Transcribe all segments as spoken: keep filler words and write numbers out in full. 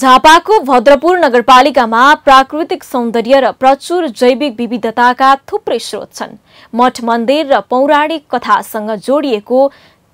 झापाको भद्रपुर नगरपालिकामा प्राकृतिक सौन्दर्य र प्रचुर जैविक विविधताका थुप्रै स्रोत छन्। मठ मन्दिर र पौराणिक कथासँग जोडिएको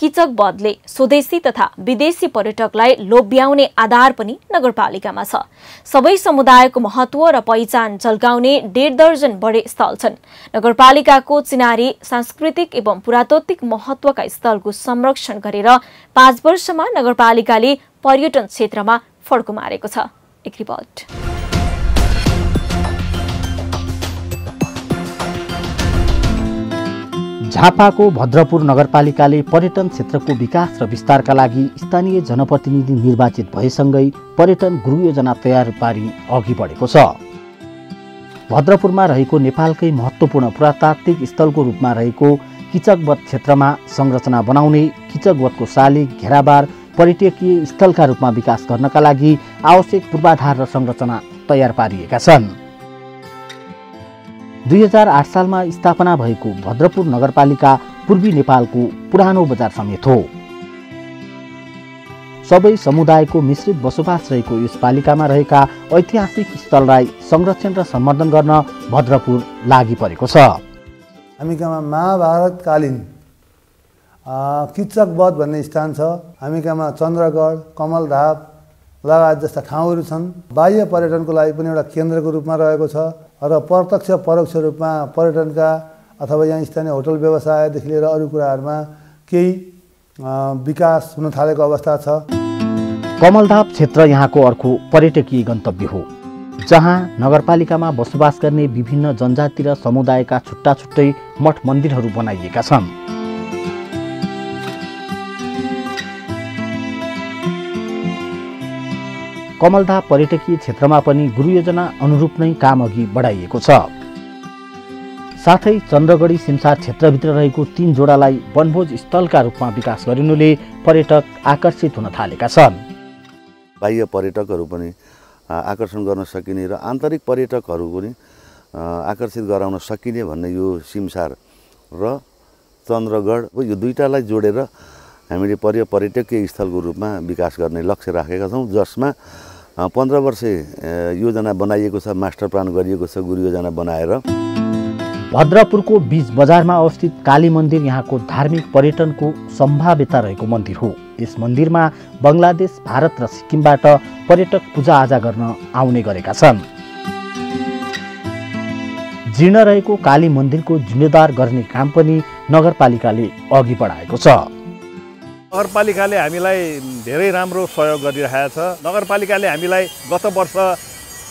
किचकबधले स्वदेशी तथा विदेशी पर्यटकलाई लोभ्याउने आधार पनि नगरपालिकामा छ। सबै समुदायको महत्व र पहिचान झल्काउने डेढ़ दर्जन बढे स्थल छन्। नगरपालिकाको चिनारी सांस्कृतिक एवं पुरातात्विक महत्वका स्थलको संरक्षण गरेर पाँच वर्षमा नगरपालिकाले पर्यटन क्षेत्रमा फड्को मारेको छ। एक रिपोर्ट। झापाको भद्रपुर नगरपालिकाले पर्यटन क्षेत्रको विकास र विस्तारका लागि स्थानीय जनप्रतिनिधि निर्वाचित भएसँगै पर्यटन गृहयोजना तयार पारी अघि बढेको छ। भद्रपुरमा रहेको नेपालकै महत्त्वपूर्ण पुरातात्विक स्थलको रूपमा रहेको किचकबध क्षेत्रमा संरचना बनाउने, किचकबधको शालिग घेराबार पर्यटकीय स्थलका रूपमा विकास गर्नका लागि आवश्यक पूर्वाधार र संरचना तयार पारिएका छन्। दुई हजार आठ सालमा स्थापना भएको भद्रपुर नगरपालिका पूर्वी नेपालको पुरानो बजार समेत हो। सबै समुदायको मिश्रित बसोबास रहेको यस पालिकामा रहेका ऐतिहासिक स्थललाई संरक्षण र सम्बर्धन गर्न भद्रपुर लागि परेको छ। हामीकामा महाभारतकालीन किचकबध भन्ने स्थान छ। हामीकामा चन्द्रगढ, कमलधाप लगायत जस्ता ठाउँहरू छन्। बाह्य पर्यटनको लागि पनि एउटा केन्द्रको रूपमा रहेको छ र प्रत्यक्ष परोक्ष रूपमा पर्यटनका अथवा यहाँ स्थानीय होटल व्यवसायदेखि लिएर अरू कुराहरूमा केही विकास हुन थालेको अवस्था छ। कमलधाप क्षेत्र यहाँको अर्को पर्यटकीय गन्तव्य हो, जहाँ नगरपालिकामा बसोबास गर्ने विभिन्न जनजाति र समुदायका छुट्टा छुट्टै मठ मन्दिरहरू बनाइएका छन्। कमलधाप पर्यटकीय क्षेत्रमा पनि गुरुयोजना अनुरूप नै काम अघि बढाइएको छ। साथै चन्द्रगढी सिमसार क्षेत्रभित्र रहेको तीन जोडालाई वनभोज स्थलका रूपमा विकास गरिनुले पर्यटक आकर्षित हुन थालेका छन्। बाह्य पर्यटकहरू पनि आकर्षण गर्न सकिने र आन्तरिक पर्यटकहरू पनि आकर्षित गराउन सकिने भन्ने यो सिमसार र चन्द्रगढ यो दुईटालाई जोडेर हामीले पर्य पर्यटकीय स्थलको रूपमा विकास गर्ने लक्ष्य राखेका छौँ, जसमा पन्ध्र वर्षे योजना बनाइएको छ, मास्टर प्लान गरिएको छ गुरु योजना बनाएर। भद्रपुरको बीच बजारमा अवस्थित काली मन्दिर यहाँको धार्मिक पर्यटनको सम्भाव्यता रहेको मन्दिर हो। यस मन्दिरमा बङ्गलादेश, भारत र सिक्किमबाट पर्यटक पूजाआजा गर्न आउने गरेका छन्। जीर्ण रहेको काली मन्दिरको जिम्मेदार गर्ने काम पनि नगरपालिकाले अघि बढाएको छ। नगरपालिकाले हामीलाई धेरै राम्रो सहयोग गरिरहेको छ। नगरपालिकाले हामीलाई गत वर्ष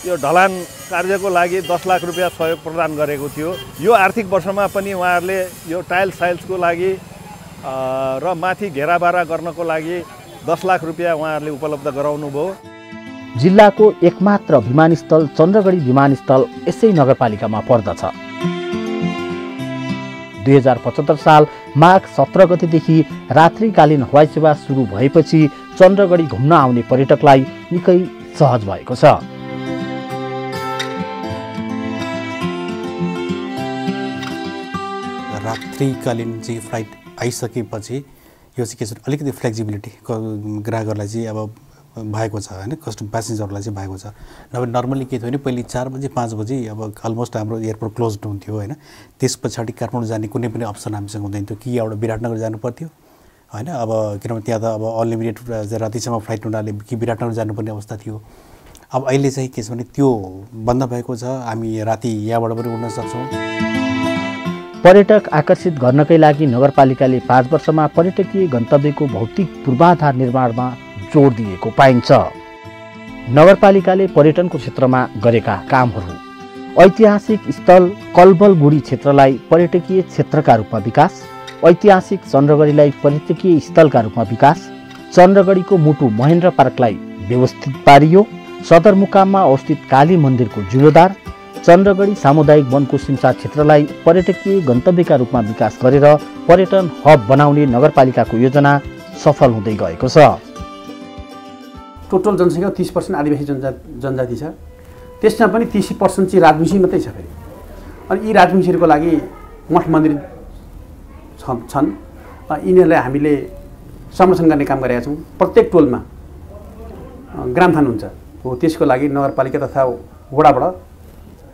यो ढलान कार्यको लागि दस लाख रुपियाँ सहयोग प्रदान गरेको थियो। यो आर्थिक वर्षमा पनि उहाँहरूले यो टाइल साइल्सको लागि र माथि घेराबारा गर्नको लागि दस लाख रुपियाँ उहाँहरूले उपलब्ध गराउनुभयो। जिल्लाको एकमात्र विमानस्थल चन्द्रगढी विमानस्थल यसै नगरपालिकामा पर्दछ। दुई हजार पचहत्तर साल माघ सत्र गतेदेखि रात्रिकालीन हवाई सेवा सुरु भएपछि चन्द्रगढी घुम्न आउने पर्यटकलाई निकै सहज भएको छ। रात्रिकालीन चाहिँ फ्लाइट आइसकेपछि यो चाहिँ के छ अलिकति फ्लेक्सिबिलिटी ग्राहकहरूलाई चाहिँ अब भएको छ, होइन, कस्टम प्यासेन्जरहरूलाई चाहिँ भएको छ। नभए नर्मली के थियो भने पहिले चार बजी पाँच बजी अब अलमोस्ट हाम्रो एयरपोर्ट क्लोज हुन्थ्यो, होइन। त्यस पछाडि काठमाडौँ जाने कुनै पनि अप्सन हामीसँग हुँदैन थियो कि एउटा विराटनगर जानु पर्थ्यो, होइन। अब किनभने त्यहाँ त अब अनलिमिटेड रातिसम्म फ्लाइट हुनाले कि विराटनगर जानुपर्ने अवस्था थियो। अब अहिले चाहिँ के छ भने त्यो बन्द भएको छ। हामी राति यहाँबाट पनि उड्न सक्छौँ। पर्यटक आकर्षित गर्नकै लागि नगरपालिकाले पाँच वर्षमा पर्यटकीय गन्तव्यको भौतिक पूर्वाधार निर्माणमा जोड दिएको पाइन्छ। नगरपालिकाले पर्यटनको क्षेत्रमा गरेका कामहरू ऐतिहासिक स्थल कलबलगुडी क्षेत्रलाई पर्यटकीय क्षेत्रका रूपमा विकास, ऐतिहासिक चन्द्रगढीलाई पर्यटकीय स्थलका रूपमा विकास, चन्द्रगढीको मुटु महेन्द्र पार्कलाई व्यवस्थित पारियो, सदरमुकाममा अवस्थित काली मन्दिरको जिम्मेदार, चन्द्रगढी सामुदायिक वनको सिमसा क्षेत्रलाई पर्यटकीय गन्तव्यका रूपमा विकास गरेर पर्यटन हब बनाउने नगरपालिकाको योजना सफल हुँदै गएको छ। टोटल जनसङ्ख्या तीस पर्सेंट आदिवासी जनजा जनजाति छ। त्यसमा पनि तीस पर्सेंट चाहिँ राजवंशी मात्रै छ। फेरि अनि यी राजवंशीहरूको लागि मठ मन्दिर छन्। यिनीहरूलाई हामीले संरक्षण गर्ने काम गरेका छौँ। प्रत्येक टोलमा ग्रामथान हुन्छ, हो त्यसको लागि नगरपालिका तथा वडाबाट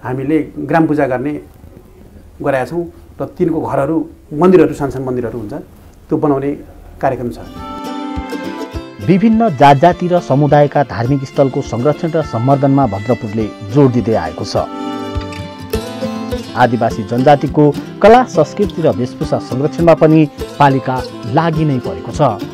हामीले ग्राम पूजा गर्ने गरेका छौं र तिनको घरहरू मन्दिरहरू सानसानो मन्दिरहरू हुन्छ त्यो बनाउने कार्यक्रम छ। विभिन्न जात जाति र समुदायका धार्मिक स्थलको संरक्षण र सम्बर्धनमा भद्रपुरले जोड दिँदै आएको छ। आदिवासी जनजातिको कला संस्कृति र वेशभूषा संरक्षणमा पनि पालिका लागि नै परेको छ।